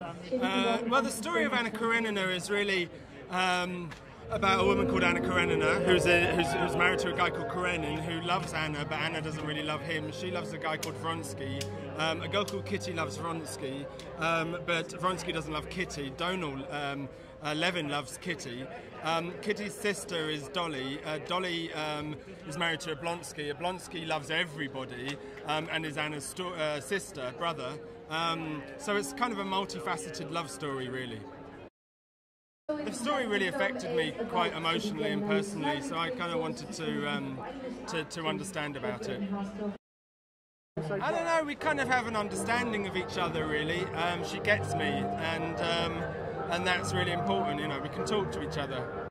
Well, the story of Anna Karenina is really about a woman called Anna Karenina who's married to a guy called Karenin, who loves Anna, but Anna doesn't really love him. She loves a guy called Vronsky. A girl called Kitty loves Vronsky, but Vronsky doesn't love Kitty. Levin loves Kitty. Kitty's sister is Dolly. Dolly is married to Oblonsky. Oblonsky loves everybody and is Anna's brother. So it's kind of a multifaceted love story, really. The story really affected me quite emotionally and personally, so I kind of wanted to understand about it. I don't know, we kind of have an understanding of each other, really. She gets me, and that's really important, you know, we can talk to each other.